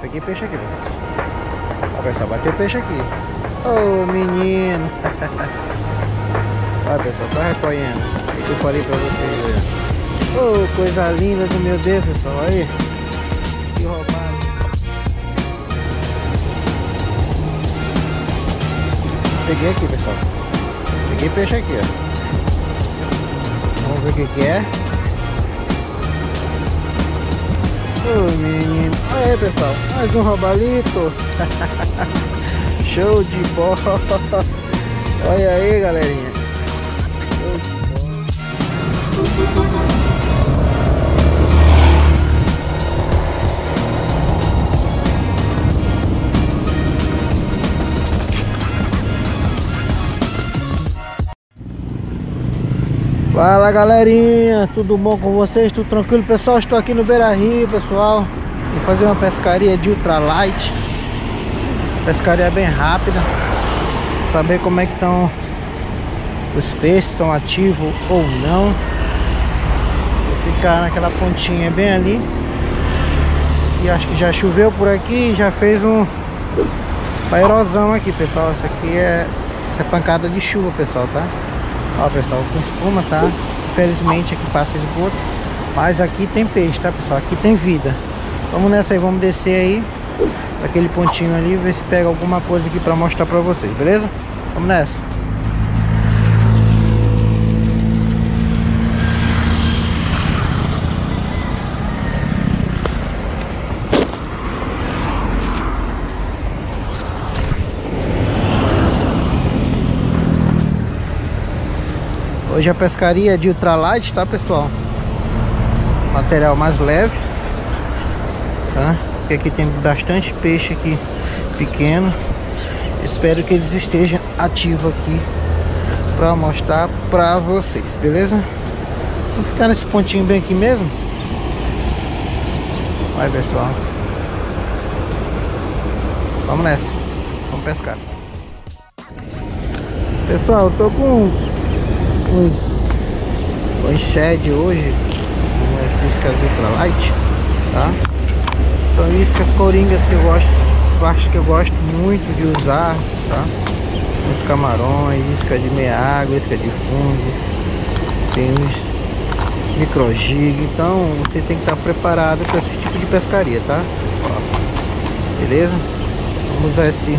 Peguei peixe aqui, velho. Vai, pessoal, bateu peixe aqui. Ô, menino. Vai, pessoal, tá recolhendo. Isso eu falei pra vocês. Ô, coisa linda do meu Deus, pessoal. Olha aí. Que roubado. Peguei aqui, pessoal. Peguei peixe aqui, ó. Vamos ver o que que é. Ô, menino. Olha aí, pessoal. Mais um robalito. Show de bola. Olha aí, galerinha. Show de bola. Fala, galerinha, tudo bom com vocês? Tudo tranquilo, pessoal? Estou aqui no Beira Rio, pessoal. Vou fazer uma pescaria de ultralight. Pescaria bem rápida. Saber como é que estão os peixes, estão ativos ou não. Vou ficar naquela pontinha bem ali. E acho que já choveu por aqui, já fez uma erosão aqui, pessoal. Isso aqui é, isso é pancada de chuva, pessoal, tá? Ó, pessoal, com espuma, tá? Infelizmente aqui passa esgoto, mas aqui tem peixe, tá, pessoal? Aqui tem vida. Vamos nessa aí, vamos descer aí aquele pontinho ali, ver se pega alguma coisa aqui pra mostrar pra vocês, beleza? Vamos nessa. Hoje a pescaria é de ultralight, tá, pessoal? Material mais leve, tá? Porque aqui tem bastante peixe aqui pequeno. Espero que eles estejam ativos aqui para mostrar para vocês, beleza? Vamos ficar nesse pontinho bem aqui mesmo. Vai, pessoal. Vamos nessa. Vamos pescar. Pessoal, eu tô com uns Shad hoje, umas iscas ultralight, tá? São iscas coringas que eu acho que eu gosto muito de usar, tá? Os camarões, isca de meia água, isca de fundo, tem uns micro jig, então você tem que estar preparado para esse tipo de pescaria, tá? Ó, beleza? Vamos usar esse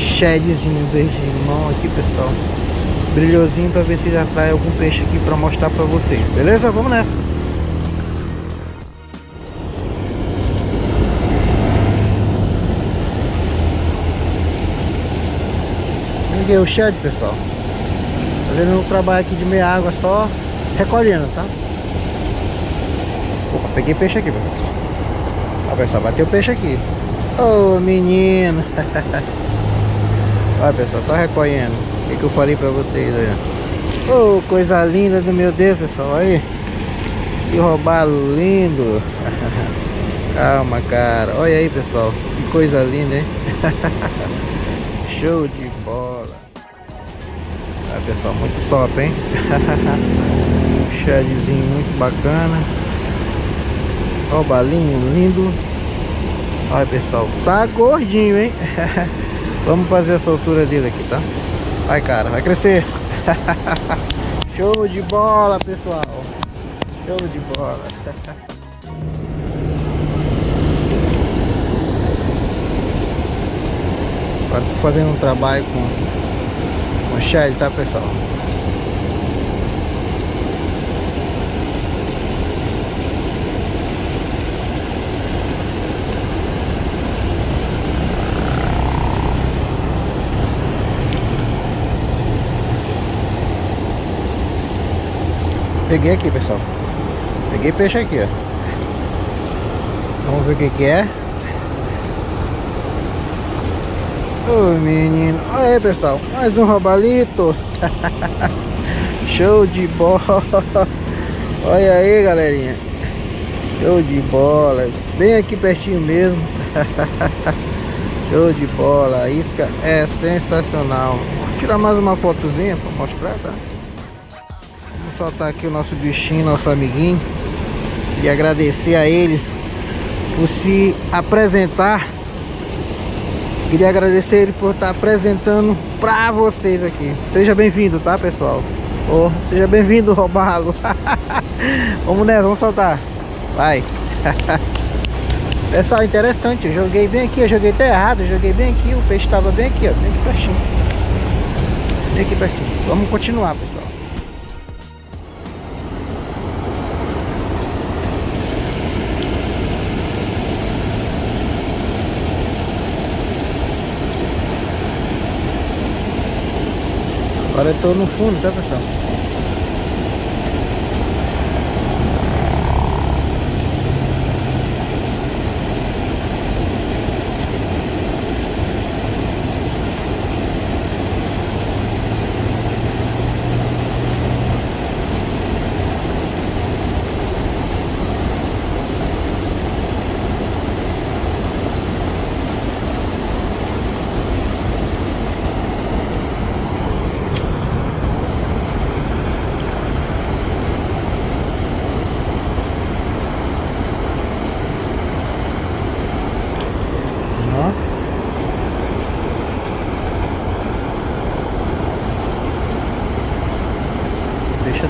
Shadzinho verde-limão aqui, pessoal. Brilhosinho, para ver se já atrai algum peixe aqui para mostrar para vocês, beleza? Vamos nessa. Peguei o Shad, pessoal. Fazendo um trabalho aqui de meia água, só recolhendo, tá? Opa, peguei peixe aqui, pessoal. Ó, pessoal, bateu peixe aqui. Ô, menino. Olha, pessoal, só recolhendo. O que eu falei pra vocês aí? Oh, coisa linda do meu Deus, pessoal. Olha aí. Que robalo lindo. Calma, cara. Olha aí, pessoal. Que coisa linda, hein? Show de bola. Ah, pessoal, muito top, hein? Um Shadzinho muito bacana. Robalinho lindo. Olha, pessoal. Tá gordinho, hein? Vamos fazer a soltura dele aqui, tá? Vai, cara, vai crescer. Show de bola, pessoal. Show de bola. Agora tô fazendo um trabalho com o Shad, tá, pessoal? Peguei aqui, pessoal. Peguei peixe aqui, ó. Vamos ver o que que é. Ô, menino. Olha aí, pessoal. Mais um robalito. Show de bola. Olha aí, galerinha. Show de bola. Bem aqui pertinho mesmo. Show de bola. A isca é sensacional. Vou tirar mais uma fotozinha pra mostrar, tá? Soltar aqui o nosso bichinho, nosso amiguinho, e agradecer a ele por se apresentar. Queria agradecer ele por estar apresentando pra vocês aqui. Seja bem-vindo, tá, pessoal? Oh, seja bem-vindo, Robalo. Vamos nessa, vamos soltar. Vai. Pessoal, interessante. Eu joguei bem aqui, eu joguei até errado. Eu joguei bem aqui, o peixe estava bem aqui, ó. Bem aqui pertinho. Bem aqui pertinho. Vamos continuar, pessoal. Agora eu tô no fundo, tá, pessoal?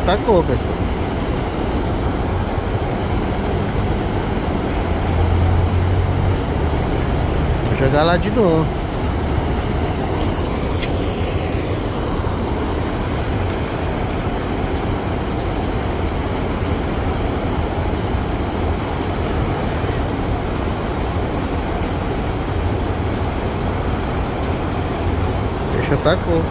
Tacou, pessoal. Vou jogar lá de novo. Deixa tacou.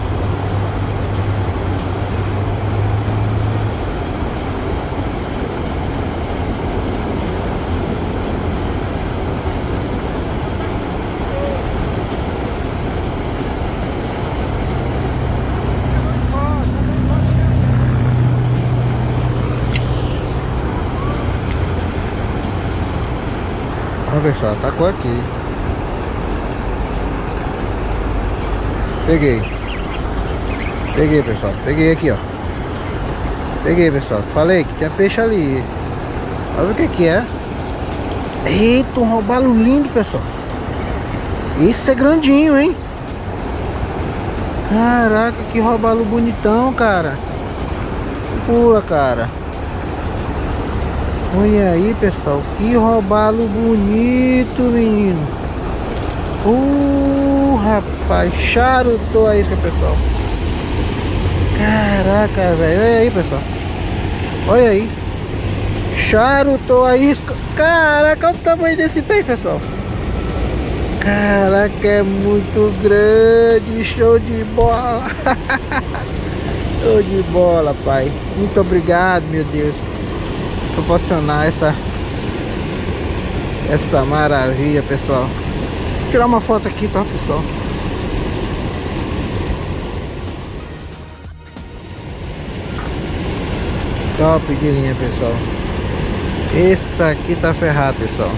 Pessoal, tacou aqui. Peguei. Peguei, pessoal. Peguei aqui, ó. Peguei, pessoal. Falei que tinha peixe ali. Olha o que que é. Eita, um robalo lindo, pessoal. Isso é grandinho, hein? Caraca, que robalo bonitão, cara. Pula, cara. Olha aí, pessoal, que robalo bonito, menino. Rapaz, charutou a isca, pessoal. Caraca, velho, olha aí, pessoal. Olha aí. Charutou a isca. Caraca, olha o tamanho desse peixe, pessoal. Caraca, é muito grande. Show de bola. Show de bola, pai. Muito obrigado, meu Deus, proporcionar essa maravilha, pessoal. Vou tirar uma foto aqui, tá, pessoal? Top de linha, pessoal. Esse aqui tá ferrado, pessoal.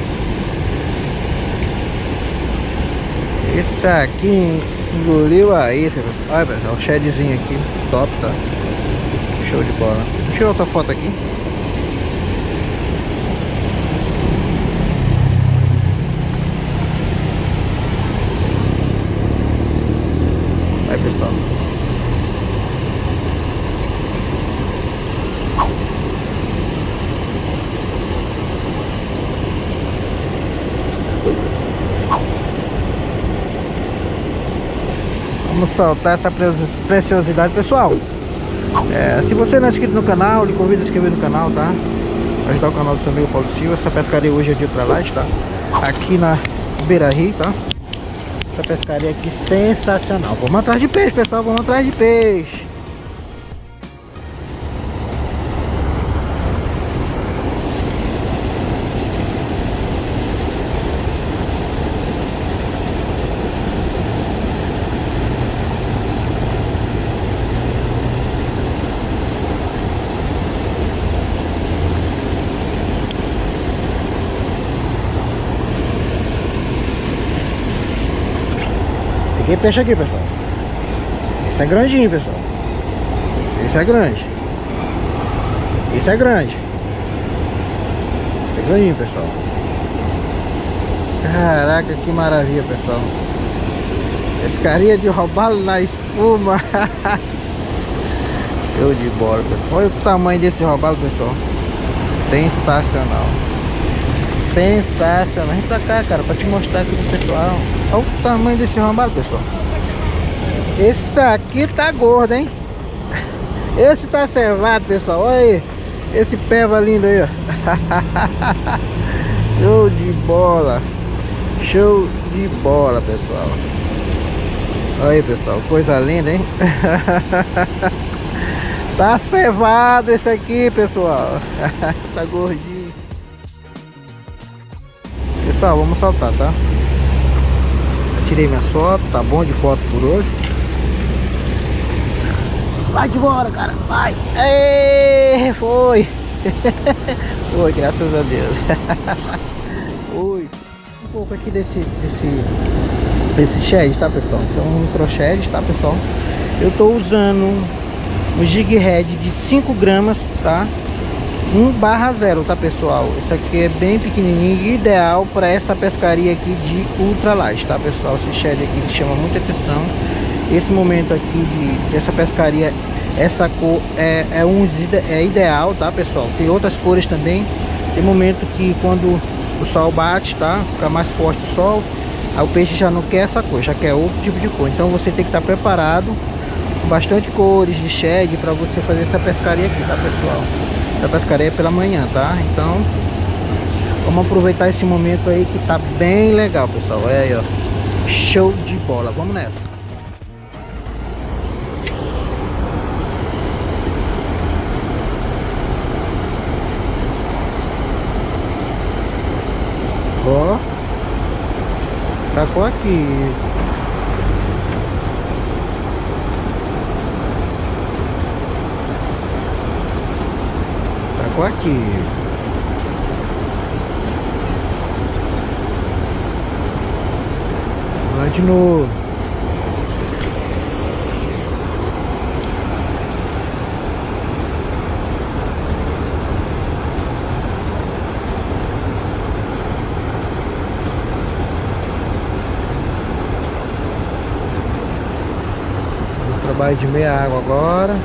Esse aqui engoliu a isca. Olha, pessoal, o shadzinho aqui. Top, tá? Show de bola. Deixa eu tirar outra foto aqui. Pessoal, vamos soltar essa preciosidade, pessoal. Se você não é inscrito no canal, lhe convido a inscrever no canal, tá? Pra ajudar o canal do seu amigo Paulo Silva. Essa pescaria hoje é de Ultralight, tá? Aqui na Beira Rio, tá? Essa pescaria aqui sensacional. Vamos atrás de peixe, pessoal, vamos atrás de peixe. Tem peixe aqui, pessoal. Esse é grandinho, pessoal. Esse é grande. Esse é grande. Esse é grandinho, pessoal. Caraca, que maravilha, pessoal. Pescaria de robalo na espuma. Show de bola, pessoal. Olha o tamanho desse robalo, pessoal. Sensacional. Sensacional. Vem pra cá, cara, pra te mostrar aqui pro pessoal. Olha o tamanho desse robalo, pessoal. Esse aqui tá gordo, hein? Esse tá servado, pessoal. Olha aí. Esse peva lindo aí, ó. Show de bola. Show de bola, pessoal. Olha aí, pessoal. Coisa linda, hein? Tá cevado esse aqui, pessoal. Tá gordinho. Pessoal, vamos soltar, tá? Eu tirei minha foto, tá bom de foto por hoje. Vai de bora, cara, vai. Ei, foi. Foi, graças a Deus. Oi. Um pouco aqui desse shad, tá, pessoal? São micro-shads, tá, pessoal? Eu tô usando um jig head de 5 gramas, tá? 1/0, tá, pessoal? Isso aqui é bem pequenininho, ideal para essa pescaria aqui de ultralight, tá, pessoal? Esse shad aqui chama muita atenção. Esse momento aqui dessa pescaria, essa cor é ideal, tá, pessoal? Tem outras cores também. Tem momento que quando o sol bate, tá? Fica mais forte o sol, aí o peixe já não quer essa cor, já quer outro tipo de cor. Então você tem que estar preparado, bastante cores de shad para você fazer essa pescaria aqui, tá, pessoal? Essa pescaria é pela manhã, tá? Então vamos aproveitar esse momento aí que tá bem legal, pessoal. Olha aí, ó, show de bola. Vamos nessa. Ó, tacou aqui. Aqui vai de novo. Eu trabalho de meia água agora.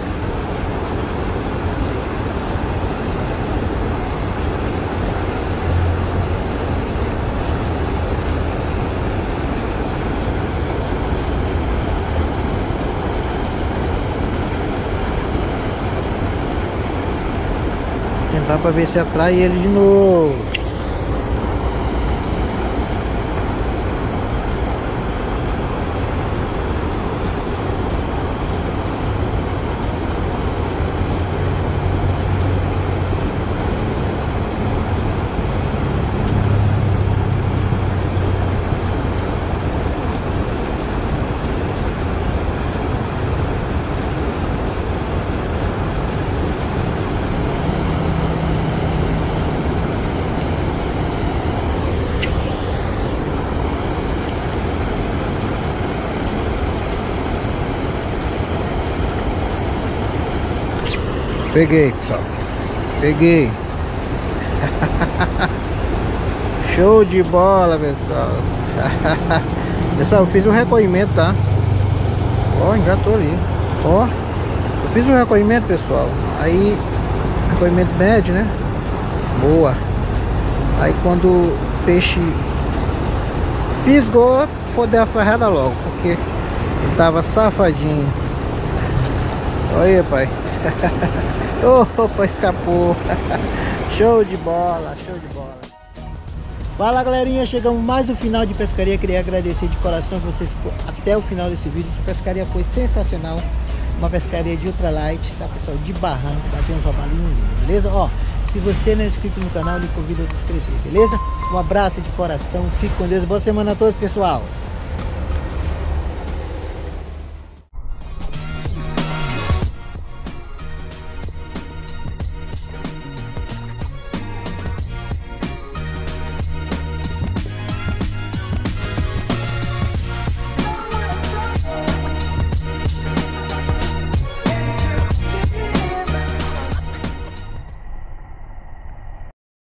Dá pra ver se atrai ele de novo. Peguei, pessoal. Peguei. Show de bola, pessoal. Pessoal, eu fiz um recolhimento, tá? Ó, engatou ali. Ó, eu fiz um recolhimento, pessoal. Aí, recolhimento médio, né? Boa. Aí quando o peixe pisgou, fodeu a ferrada logo, porque ele tava safadinho. Olha aí, pai. Opa, escapou. Show de bola, show de bola. Fala, galerinha, chegamos mais um final de pescaria. Queria agradecer de coração que você ficou até o final desse vídeo. Essa pescaria foi sensacional. Uma pescaria de ultralight, tá, pessoal? De barranco, bateu uns robalinhos, beleza? Ó, se você não é inscrito no canal, lhe convido a se inscrever, beleza? Um abraço de coração, fique com Deus, boa semana a todos, pessoal.